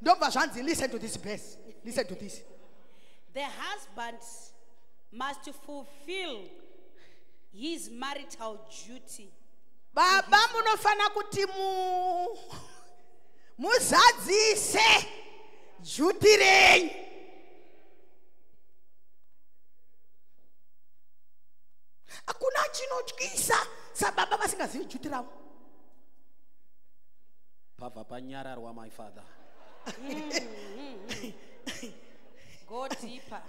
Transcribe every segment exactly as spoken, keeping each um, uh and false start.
Don't Vashanzi, listen to this verse. Listen to this. The husband must fulfill his marital duty. Baba munofana kuti mu muzadzise duty renyu. Akuna chinotyisa sababa vasingazivi duty ravo. Papa panyararwa, my father. Mm, mm, mm. Go deeper.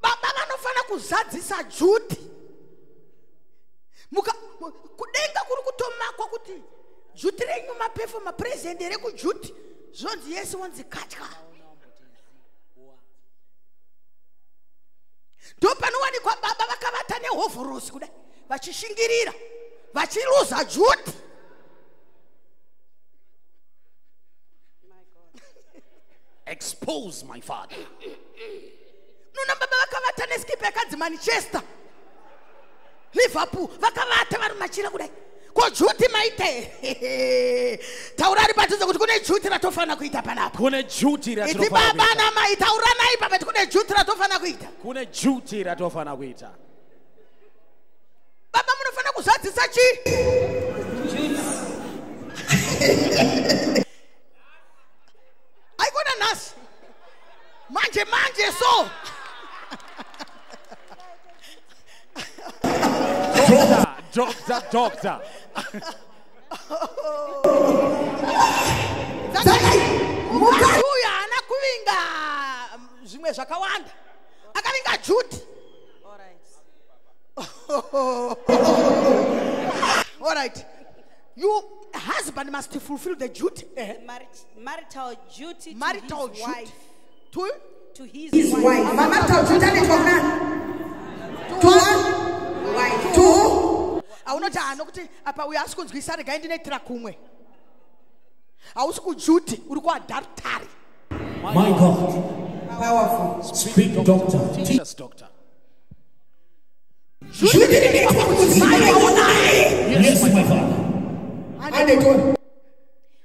Baba vanofana kuzadzisa duty. Muka kudenga kuri kutomakwa kuti duty renyu mapefu mapresident here ku duty zvonzi yesi wonzi katya ndopano wani kwa baba vakavata nehovhorosi kudai vachishingirira vachiruza duty. My God. Expose my father. Nuna baba vakavata neskipa yakadzi Manchester Liverpool vakavata vari machira kudai ko duty maite taurari patizo kuti kune duty ratofana kuita panapa kune duty ratofana kuita iti baba na mai taurana ipa kuti kune duty ratofana kuita kune duty ratofana kuita baba munofana kuzadzisa chi aikona nas manje manje so Doctor, doctor, doctor. Zakai, mukaruya anakuvinga zvimwe zvakawanda. Akavinga duty. All right. All right. You husband must fulfill the duty. Marital duty. Marital duty. To to his, his wife. wife. Marital duty to man. To one. Two. I will not anokuti. Apa we ask us to start again tonight. Trakumwe. I will school duty. Uruguay dartari. My God. Powerful. Speak, doctor. Jesus, doctor. Duty. Yes, my father. And they go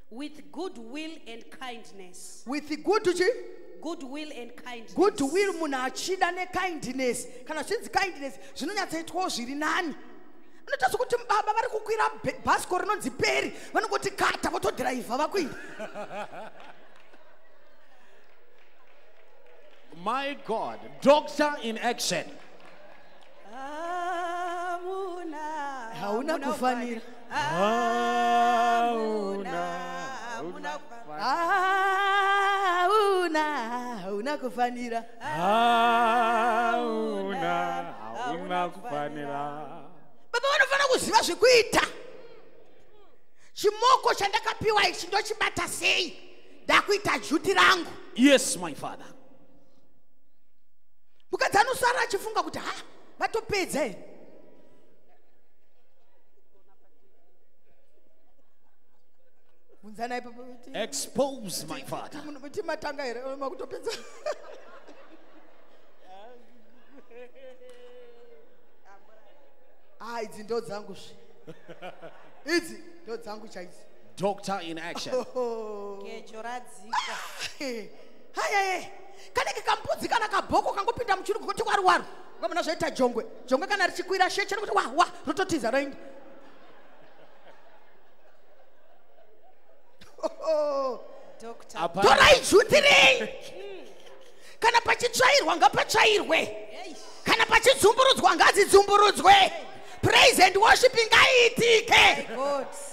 with goodwill and kindness. With the good duty. Goodwill and kindness. Goodwill munachida ne kindness. Kana chinzi kindness. Zvinonyatsaitwa zviri nani. Anotaza kuti baba vari kukwira bhasikoro rinonzi peri. Vanongoti kata votodhiraivha vakuita. My God, doctor in action. Amuna. Hauna kufanira. Amuna. Amuna. Hauna kufanira. Hauna, hauna kufanira. Baba vanofana kuziva zvekuita. Chimoko chandakapiwa ichi ndochibata sei? Ndakuita duty rangu. Yes, my father. Mukadzanu sara achifunga kuti ha, vatopedza here. Expose my father. Doctor in action. Oh, doctor. Dorai duty renyu. Kana pachitsvairwa ngapatsvairwe. Kana pachidzumburudzwa ngadzidzumburidzwe. Praise and worshiping ngaiitike.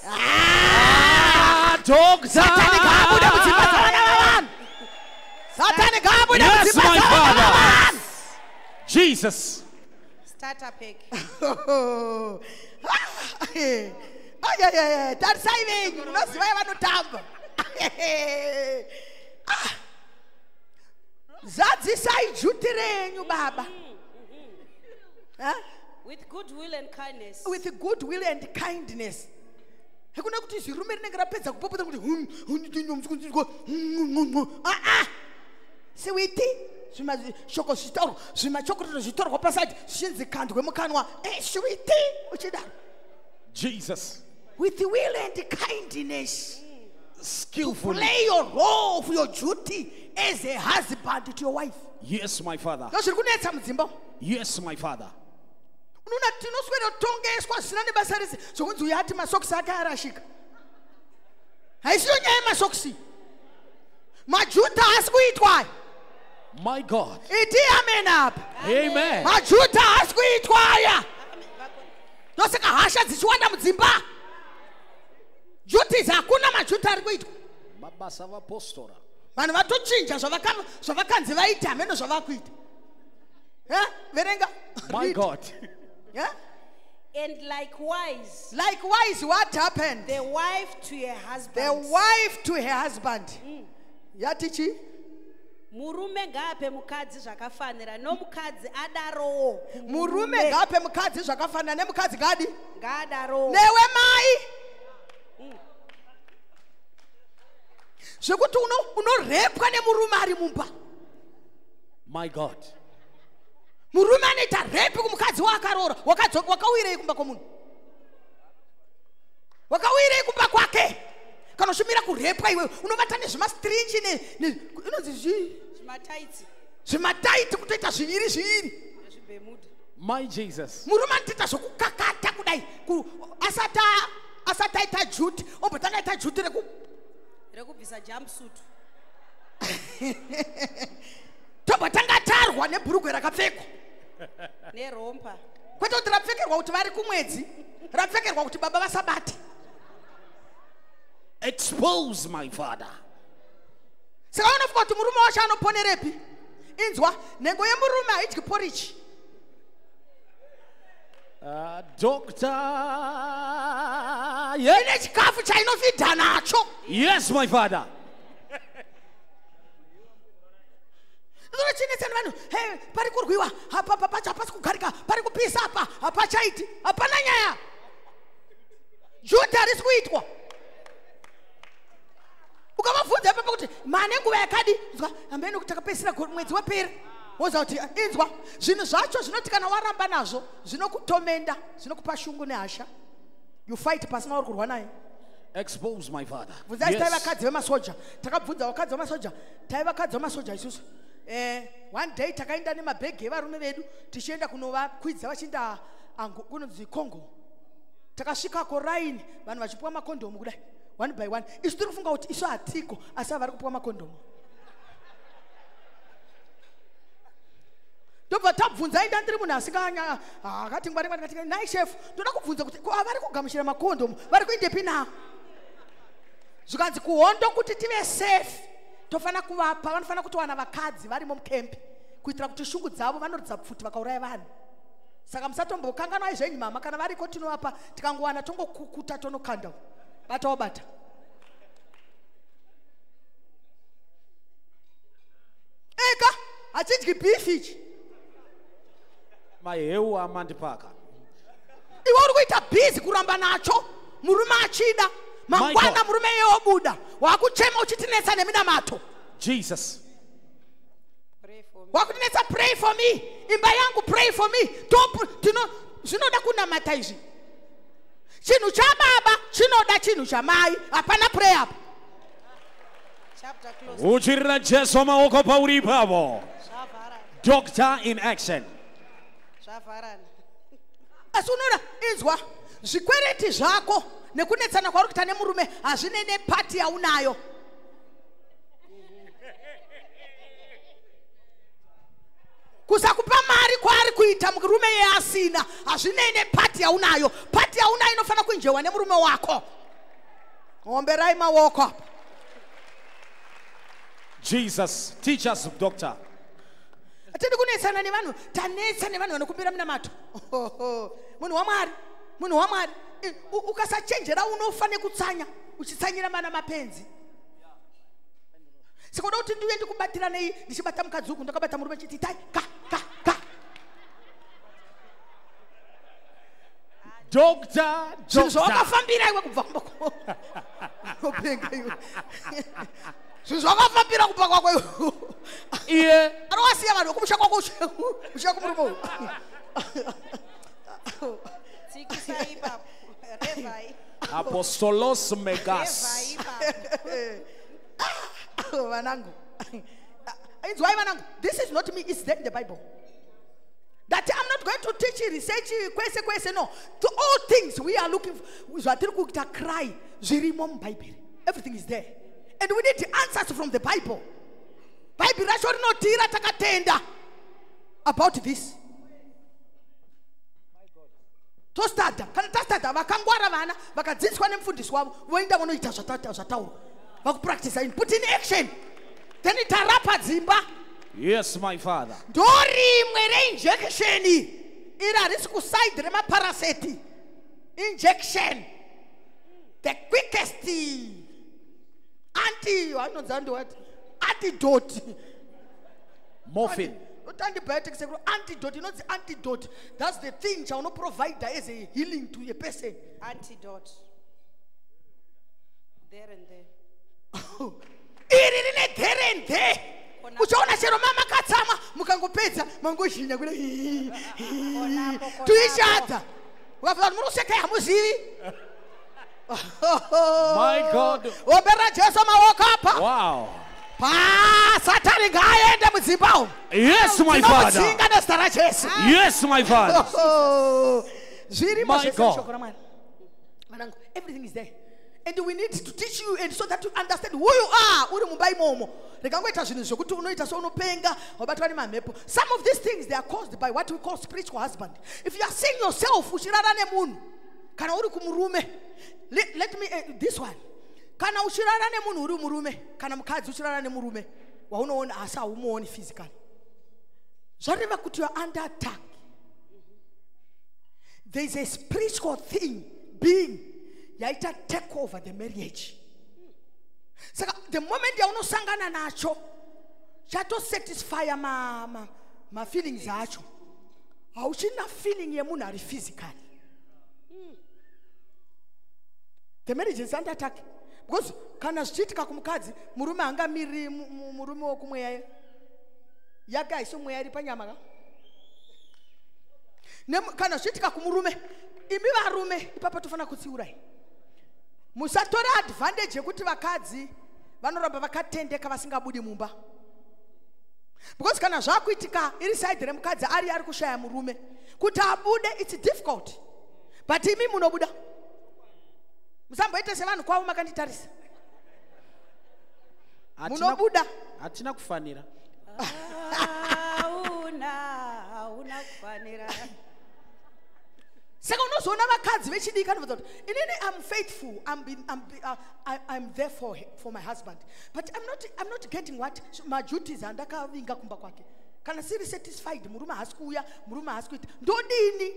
Ah, doctor. Satani ngaabude mudzimba dzavana vavanhu. Satani ngaabude mudzimba dzavana vavanhu. Jesus. Start up egg. Oh yeah yeah yeah. That's saving. No, no, no, no. Ah, zadzisai duty renyu, Baba. With goodwill and kindness. With goodwill and kindness. Hakuna kuti zirumeri nengera pedza kupopota kuti hum hum ah ah. Sewiti zvima shoko zvitorwa zvima chokoto zvitorwa pasati zvinzi kandwe mukanwa. Eh, sewiti uchidaro. Jesus. with will and kindness, skillfully play your role of your duty as a husband to your wife. Yes, my father. Yes, my father. My God. Amen. My God. Yeah? And likewise. Likewise, what happened? The wife to her husband. The wife to her husband. Mm. Yatichi? Murume ngape mukadzi zvakafanira nomukadzi adarowo. Murume ngape mukadzi zvakafanira nemukadzi gadi? Gadarowo. Newe mai. Zvekuti uno unorepwa nemurume ari mumba. My God. Murume anoita repi kumukadzi waakaroora, wakadzoka wakawirei kumba komunhu. Wakawirei kumba kwake. Kana ushumira kurepwa iwe, unovata nezvimastringi ne inonzi zvii? Zvimataiti. Zvimataiti kutoita zviviri zviviri. Zvibhemuda. My Jesus. Murume anoita zvokukakata kudai, asata asataita juti, ombotanaita juti reku rekubvisa jumpsuit. Tobotangatarwa nebhurugwe rakapfekwa. Nerompa. Kwete kuti rapfekerwa kuti vari kumwedzi, rapfekerwa kuti baba vasabate. Expose my father. Saka unofunga kuti murume wacho anoponerepi? Inzwa, nhengo yemurume haidyi porichi. Uh, doctor. Yes. Ine chikafu chainofidha nacho. Yes, my father. You fight pasina kurwa naye. Expose my father. Yes. Eh, one day takaenda nemabhegi evarume vedu tichienda kunovakwidza vachienda kunonzi Congo. Takasvikako raini vanhu vachipuwa makondomu kudai one by one. Isu tiri kufunga kuti isu hatiko asi vari kupuwa makondomu. Ndobva tabvunza enda ndiri munhu asinganya akati ngwari ngwari ngati nai chef ndoda kubvunza kuti avari kugamushira makondomu vari kuindepi na. Zvikanzi kuhondo kuti tive safe. Tofana kuvapa vanofana kutowana vakadzi varimo mukembi kuitira kuti shungu dzavo vanoridza pfuti vakauraya vanhu. Saka musatombokanganwa zvenyu mama kana variko tinovapa tikangowana tongokukuta tonokanda bata wabata. Eka achidyi beefi ichi mahewu amandipaka iwe uri kuita bhizi kuramba nacho murume achida. Jesus. Pray for me. Pray for me. Pray for me. Don't you know? You know that kuna mataji. Chinu cha baba, chino da chinu cha mai. Apana prayer. Chapter close. Ujira Jesu maoko pauri pavo. Doctor in action. Shafaran. Asunora izwa. Zikwereti zako. Nekunetsana kwari kuita nemurume hazvine nepati yaunayo. Kusakupa mari kwari kuita murume yeasina hazvine nepati yaunayo. Pati yaunayo inofana kunjewa nemurume wako. Omberai maoko. Jesus, teach us, doctor. Atende kunetsana nevanhu, tanetsana nevanhu vanokumbira minamato. Munhu wamwari, munhu wamwari. Ukasachenjera unofane kutsanya uchitsanyira mana mapenzi. Saka uda kuti ndiuye ndikubatira nei ndichibata mukadzi uku ndakabata murume chiti tai ka ka ka. Doctor, doctor. Zvakafambira iwe kubva kwako. Openga iwe. Zvakafambira kubva kwako iwe. Iye. Arwasiya vanhu kumusha kwako usha kumurume. Tiki sai baba. Revive. Apostolos Megas. This is not me, it's them, the Bible. That I'm not going to teach you, research you, question, question, no. To all things we are looking for, cry, Bible. Everything is there. And we need the answers from the Bible. Bible, I should not tira takatenda about this. Tostada, kana tostada, vakangwara vana, vakadzidziswa nemufundisi wavo, voenda vonoita zvataura. Vakupractice and put in action. Then it arapa dzimba. Yes, my father. Ndorimwe reinjection iri harisi kusaidhi remaparaseti. Injection. The quickest anti I don't know what antidote. Morphine. Not antibiotics, antidote. You know the antidote. That's the thing shall not provide as a healing to a person. Antidote. There and there. Oh. There and there. Uchaona shero mama katsama mukangopedza mangozhinya kule tuishata. Wafana muruseka hamuzivi. My God. Wow. Yes, my father. Yes, my father. My God. Everything is there. And we need to teach you and so that you understand who you are. Some of these things, they are caused by what we call spiritual husband. If you are seeing yourself, Let, let me uh, this one. Kana ushirana nemunhu uri murume, kana mukadzi ushirana nemurume, waunoona asi haumuoni physically. Zvareva kuti you are under attack. There is a spiritual thing being yaita take over the marriage. Saka the moment yaunosangana nacho, chato satisfy ma ma ma feelings acho. Hauchina feeling yemunhu ari physically. The marriage is under attack because kana zvichitika kumukadzi murume angamiri murume wokumweya yake haisomweya iri panyama ka kana zvichitika kumurume imi varume ipapa tofana kutsiurai musatora advantage yekuti vakadzi vanoramba vakatendeka vasingabudi mumba because kana zvakuitika iri side remukadzi ari ari kushaya murume kuti abude it's difficult but imi munobuda. Msamboite sevanhu kwavo makanditarisa. Munobuda. Hatina kufanira. Hauna, hauna kufanira. Saka unozoona vakadzi vechidiki kana vachiti, "Inini I'm faithful. I'm been, I'm be, uh, I, I'm there for for my husband. But I'm not I'm not getting what my duties and ndakavinga kumba kwake. Kana siri satisfied murume hasikuya, murume hasikuita. Ndodini?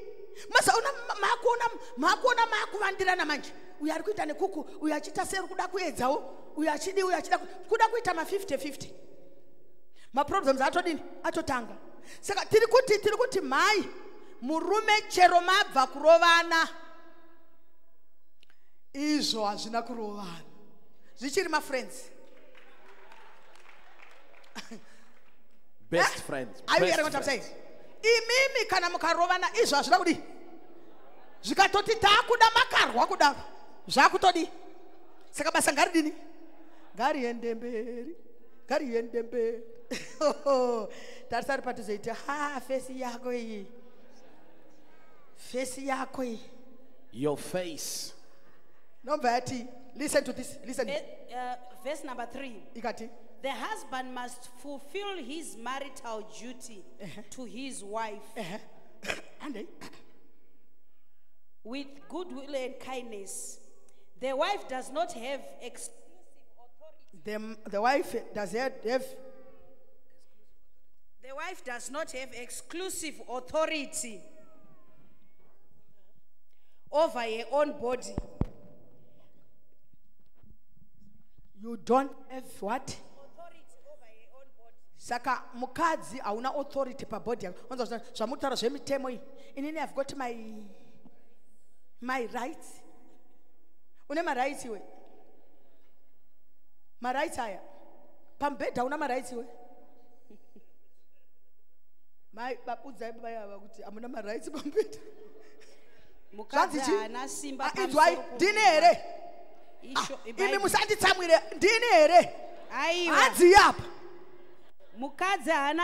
Masaona makuona makuona makuvandirana manje. Uyarikuita nekuku, uyachita seru kuda kuedzawo, uyachidi uyachida kuda kuita ma fifty fifty. Ma problems atodini, atotanga. Saka tiri kuti tiri kuti mai murume chero mabva kurovana. Izvo azvina kurovana. Zvichiri ma friends. Best friends. Are you hearing what I'm saying? Imimi kana mukarovana izvo azvina kudi. Zvikatoti takuda makarwa kuda. Zvakutodi. Saka basa ngaridini? Ngariende mberi. Ngariende mberi. Tarisari patuzoita, ha face yako iyi. Face yako iyi. Your face. Number eighty. Listen to this. Listen. Uh, uh, verse number three. Ikati. The husband must fulfill his marital duty uh-huh. to his wife uh-huh. with goodwill and kindness. The wife does not have exclusive authority. The, the wife does have, have. The wife does not have exclusive authority over her own body. You don't have what? Saka mukadzi hauna authority pa body yako. Unza zvamutaura zvemitemo iyi. Inini I've got my my rights. Une ma rights iwe. Ma rights aya. Pambedha hauna ma rights iwe. Mai babudzai baba yava kuti amuna ma rights pambedha. Mukadza ana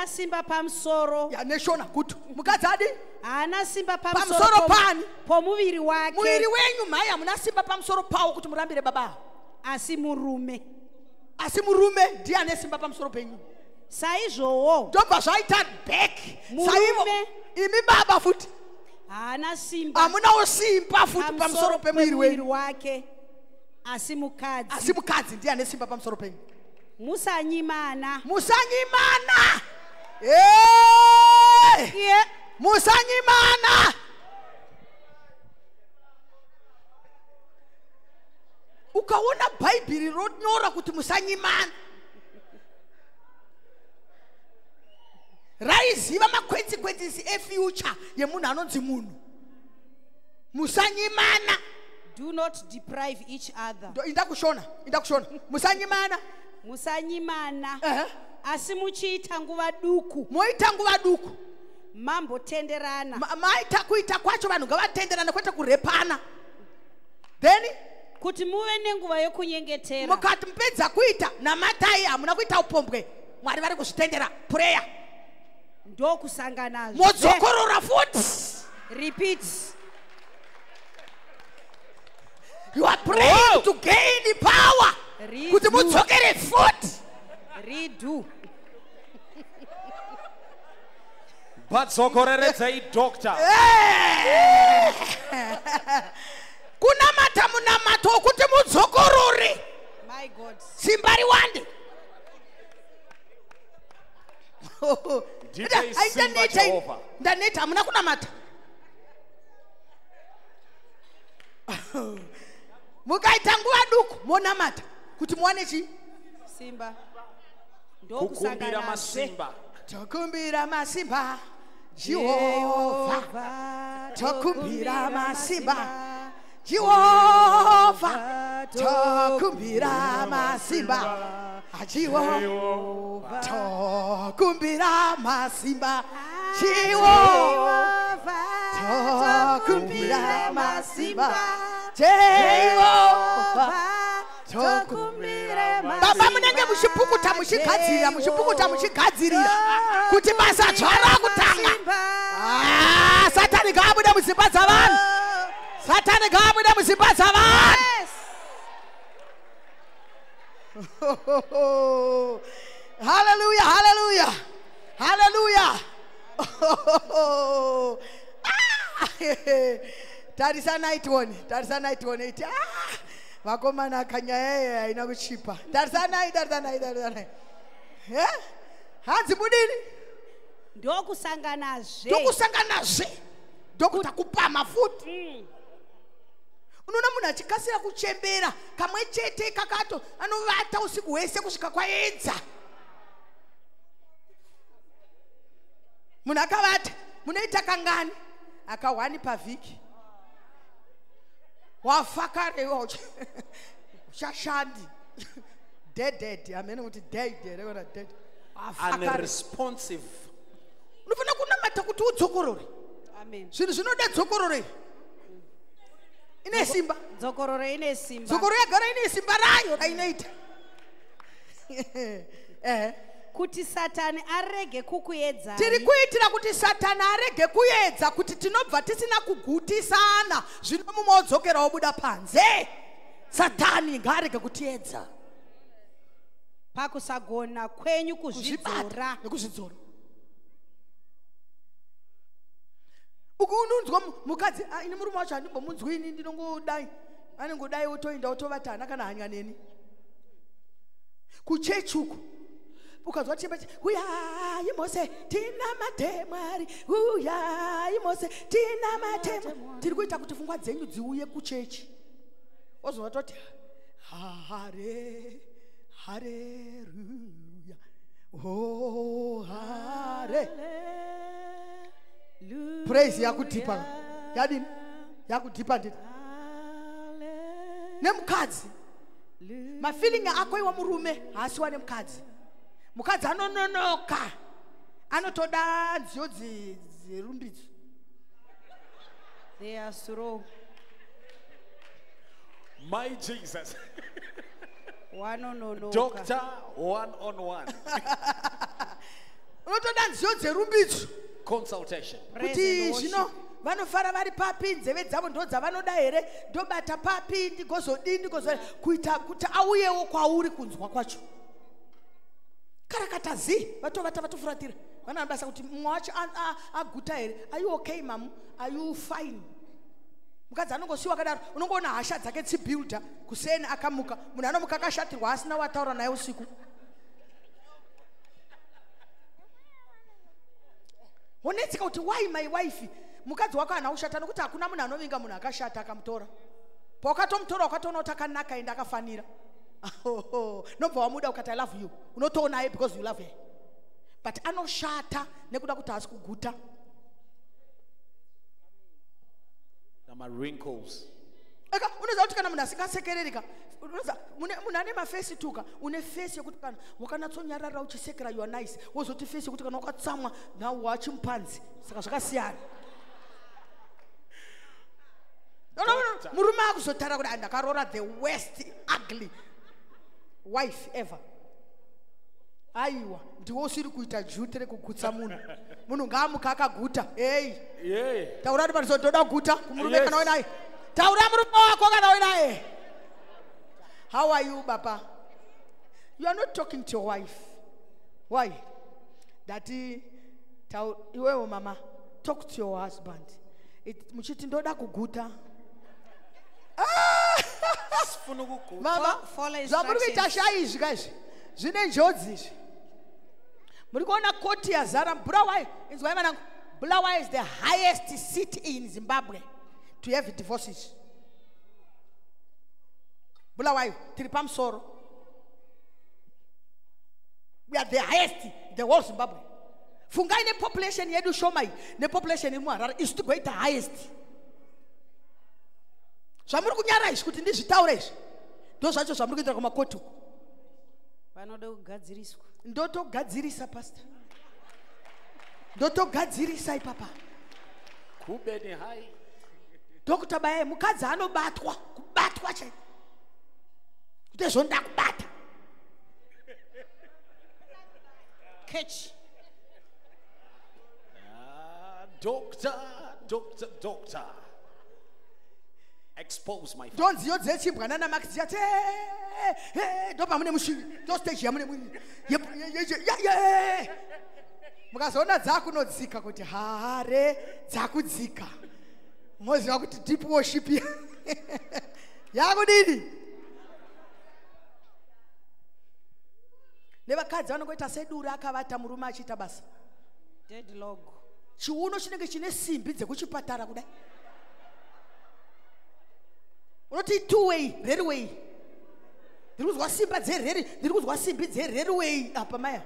simba pamsoro. Ya neshona kutu. Mukadza adi? Ana simba pamsoro. Pamsoro pani. Pomuviri wake. Muviri wenyu maya muna simba pamsoro pao kuti murambire baba. Asimurume. Asimurume dia ane simba pamsoro penyu. Saizo wo. Don't pass I turn back. Murume. Imi baba futi. Ana simba. Amuna o simba futi pamsoro pemuviri wake. Asimukadzi. Asimukadzi dia ane simba pamsoro penyu. Musa Nyimana. Musa Nyimana. Yeah. Yeah. Musa Nyimana. Ukaona Bible road nyora kuti Musa Nyimana. Rise vama consequences e future yemuna anonzi munhu. Musa Nyimana. Do not deprive each other. Indakushona, indakushona. Musa Nyimana. Musanyimana. Uh-huh. Asimuchiita nguva duku. Moita nguva duku. Mambo tenderana. Ma, maita kuita kwacho vanhu ngavatenderana kwete kurepana. Then kuti muve nenguva yokunyengetera. Mukati mpedza kuita namatai amuna kuita upombwe. Mwari vari kuzvitendera prayer. Ndo kusangana. Modzokorora futi. Repeat. You are praying oh. to gain the power. Redo. Foot. Redo. But so correct, a doctor. Kunamata munamato kutemutsokorore. My God. Simbari wandi. I don't need it. Don't need it. I'm not kunamata. Mukaitangua duku monamata. Kutimwanechi Simba Kukumbira masimba Tokumbira masimba Jehovah Tokumbira masimba Jehovah Tokumbira masimba Jehovah Tokumbira masimba Jehovah Tokumbira masimba Jehovah Baba munenge mushipukuta mushikadzirira mushipukuta mushikadzirira kuti basa dzvara kutanga ah satani ngaabuda musimba dzavanhu satani ngaabuda musimba dzavanhu hallelujah hallelujah hallelujah tarisa night one tarisa night one ah Wakomana kanyaye ina kuchipa. Darzana idarzana darzana. Eh? Hanzi budini. Ndokusangana zve. Ndokusangana zve. Ndokutakupama futi. Unoona munhu achikasira kuchembera, kamwe chete kakato anovata usiku wese kusvika kwaedza. Munhu akavata, munoita kangani? Akawani pavhiki. Wafakare woche shashandi dead dead amene kuti dead dead kana dead unresponsive unofana kunamata kuti udzokorore amen zvinhu zvinoda dzokorore ine simba dzokorore ine simba dzokoro yagara ine simba rayo rainoita eh kuti satani arege kukuedza tiri kuitira kuti satani arege kuedza kuti tinobva tisina kugutisana zvino mumodzokera obuda panze satani ngarege kutiedza pakusagona kwenyu kuzvidzora nekuzvidzora ukununzwa mukadzi ine murume wacho handimbomunzwini ndinongodai anengodai otoinda otovatana kana hanya neni kuchechuku ukazwa chimba uya imose tinamate Mwari uya imose tinamate tiri kuita kuti pfungwa dzenyu dziuye kuchechi ozova toti hare haleluya oh hare praise yakutipa yadini yakutipa nditi nemukadzi ma feeling ako iwa murume hasiwa nemukadzi mukadzi anononoka anotoda nziyo dzirumbidzo They are slow. My Jesus. One on one. Doctor, one on one. Consultation. Vanofara vari papinze vedzavo ndo dzavanoda here ndobata papi ndigozodini ndigozo kuita kuti auyewo kwauri kunzwa kwacho karakatazi vatovata vatofuratira vanabasa kuti mumwe wacho aguta here. Are you okay mom? Are you fine? Mukadzi anongosiwa kadaro unongoona hasha dzake tsibuilder kuseni akamuka munhu anomuka akashatirwa asina wataura naye usiku. Honetsika kuti why my wife mukadzi wako anakushata nokuti hakuna munhu anovinga munhu akashata akamutora. Pakatomutora ukatoona kuti akanaka ende akafanira. Oh, nobva wamuda ukati I love you. Unotoona yeye because you love her. But anoshata nekuda kuti asi kuguta. Nama wrinkles. Eka unoza kuti kana munhu asingasekerereka, unoza munhu ane mafesi tuka, une face yekuti kana wakanatsonyarara uchisekera you are nice. Wozoti face yekuti kana wakatsamwa na wachimpanzi. Saka zvakasiyana. The worst ugly wife ever. Aiwa, ndiwosiri kuita jutere kugutsa munhu. Munhu ngaamuka akaguta. Hey. Yeah. Taurani pano ndoda kuguta kumurume kana unaye. Taurani murume wako kana unaye. How are you, Papa? You are not talking to your wife. Why? Dati tau iwewe mama, talk to your husband. It muchiti ndoda kuguta. Mama, zamuri vitashaish guys. Zine jodzi. Murikona koti ya zara Bulawayo. Bulawayo is the highest city in Zimbabwe to have divorces. Bulawayo, Tiripam Soro. We are the highest in the whole Zimbabwe. Fungai ne population yedu shomai, ne population yemu Harare is to go the highest. Samuru kunyara iskuti ndi zitaure is. Dosa cho samuru kuita kama koto. Panodo gadzirisku. Ndoto gadzirisa pastor. Ndoto gadzirisa ipapa. Kubeni hai. Dokta bae mukadza ano batwa, kubatwa che. Kute zonda kubata. Catch. Ah, doctor, doctor, doctor. Expose my father. Don't you just see Branana Max? Just hey, don't pamune mushi. Don't stay here, pamune mushi. Yeah, yeah, yeah, yeah. Mukasona zaku no zika kuti haare zaku zika. Mozi wakuti deep worship ya. Yago didi. Neva kazi wano kuita sedura kavata muruma chita basa. Dead log. Chuuno chinenge chine simbi zekuchipatara kudai. Not in two way, red way. There was what's in bed, red. There was what's in bed, red way. Apamaya.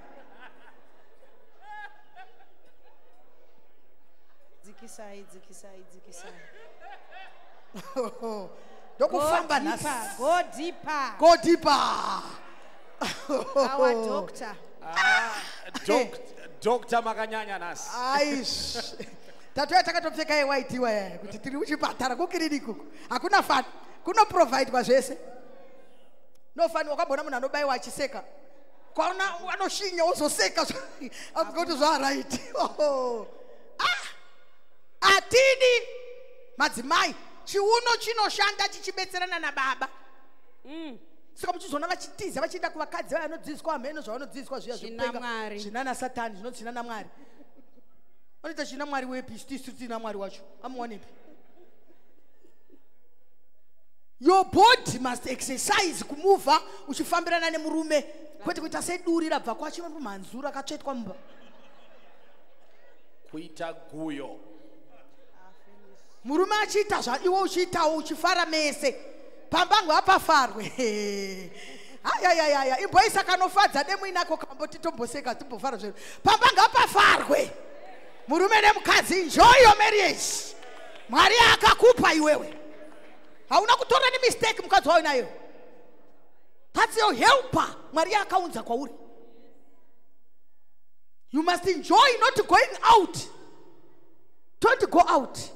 Zikisai, zikisai, zikisai. Don't go famba. Go deeper. Go deeper. Our doctor. Ah, doctor, doctor Maganyanya nas. Aish. Tatu ya takatopseka ya waiti wa ya. Kutitiri uchipatara kukiriniku. Hakuna fan. Kuna provide kwa jese. No fan wakabona muna nobai wa chiseka. Kwa una wano shinya oso seka. I'm going to say right. Oh. Ah. Atini. Mazimai. Chiuno chino shanda chichibeterana na baba. Mm. Sika mchizo na wachitiza. Wachita kwa kazi. Wano dzisko wa menos. Wano dzisko wa jese. Shinana mngari. Shinana satani. Shinana shinana mngari. Onita china mwari wepi. Stisu china mwari wacho. Amu wanepi. Your body must exercise kumuva uchifambira na nemurume kwete kuita sedurira bva kwachima manzura akatsvetwa mba kuita guyo murume achiita zva iwe uchiitawo uchifara mese pambangu apafarwe ayayayaya imboisa kanofadza demo inako kamboti tomboseka timbofara zvedu pambangu apafarwe murume nemukadzi enjoy your marriage Mwari akakupa iwewe. Hauna kutora ni mistake mukadzi wao nayo. That's your helper. Maria akaunza kwa uri. You must enjoy not going out. Don't go out.